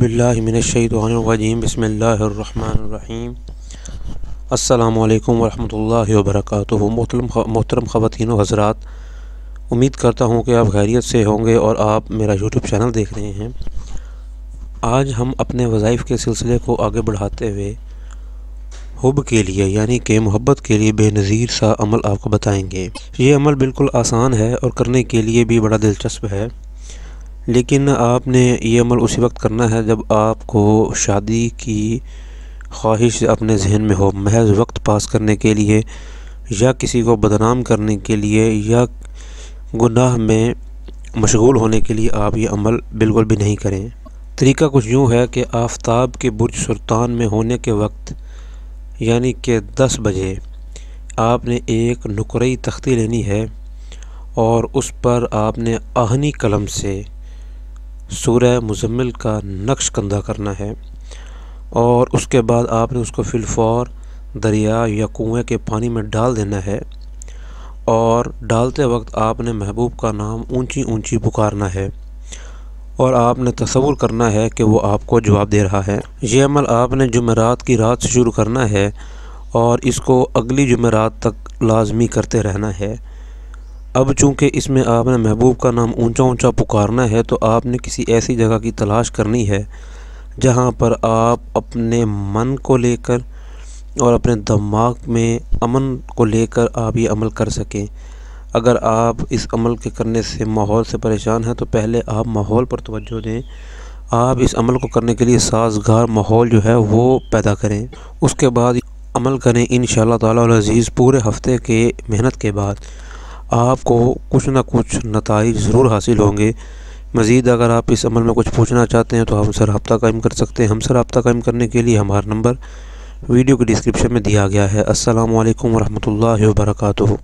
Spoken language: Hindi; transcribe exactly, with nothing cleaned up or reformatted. बिस्मिल्लाह मिनश्शैतानिर रजीम बिस्मिल्लाहिर्रहमानिर्रहीम अस्सलामु अलैकुम वरहमतुल्लाहि वबरकातुह। मोहतरम ख़वातीन व हज़रात, उम्मीद करता हूँ कि आप खैरियत से होंगे और आप मेरा यूट्यूब चैनल देख रहे हैं। आज हम अपने वज़ाइफ के सिलसिले को आगे बढ़ाते हुए हुब के लिए यानी कि मोहब्बत के लिए बेनज़ीर सा अमल आपको बताएंगे। ये अमल बिल्कुल आसान है और करने के लिए भी बड़ा दिलचस्प है, लेकिन आपने ये अमल उसी वक्त करना है जब आपको शादी की ख्वाहिश अपने जहन में हो। महज वक्त पास करने के लिए या किसी को बदनाम करने के लिए या गुनाह में मशगूल होने के लिए आप ये अमल बिल्कुल भी नहीं करें। तरीका कुछ यूँ है कि आफ्ताब के बुर्ज सुल्तान में होने के वक्त यानी कि दस बजे आपने एक नुकरई तख्ती लेनी है और उस पर आपने आहनी कलम से सूरह मुज़म्मिल का नक्श कंधा करना है और उसके बाद आपने उसको फिलफौर दरिया या कुएँ के पानी में डाल देना है और डालते वक्त आपने महबूब का नाम ऊंची ऊंची पुकारना है और आपने तसव्वुर करना है कि वो आपको जवाब दे रहा है। ये अमल आपने जुमेरात की रात से शुरू करना है और इसको अगली जुमेरात तक लाजमी करते रहना है। अब चूँकि इसमें आपने महबूब का नाम ऊंचा ऊंचा पुकारना है तो आपने किसी ऐसी जगह की तलाश करनी है जहां पर आप अपने मन को लेकर और अपने दिमाग में अमन को लेकर आप ये अमल कर सकें। अगर आप इस अमल के करने से माहौल से परेशान हैं तो पहले आप माहौल पर तवज्जो दें। आप इस अमल को करने के लिए साजगार माहौल जो है वो पैदा करें, उसके बाद अमल करें। इंशाअल्लाह ताला अज़ीज़ पूरे हफ्ते के मेहनत के बाद आपको कुछ ना कुछ नताइज ज़रूर हासिल होंगे। मज़ीद अगर आप इस अमल में कुछ पूछना चाहते हैं तो हमसे रब्ता कायम कर सकते हैं। हमसे रब्ता कायम करने के लिए हमारा नंबर वीडियो के डिस्क्रिप्शन में दिया गया है। अस्सलामु अलैकुम वरहमतुल्लाहि वबरकातुह।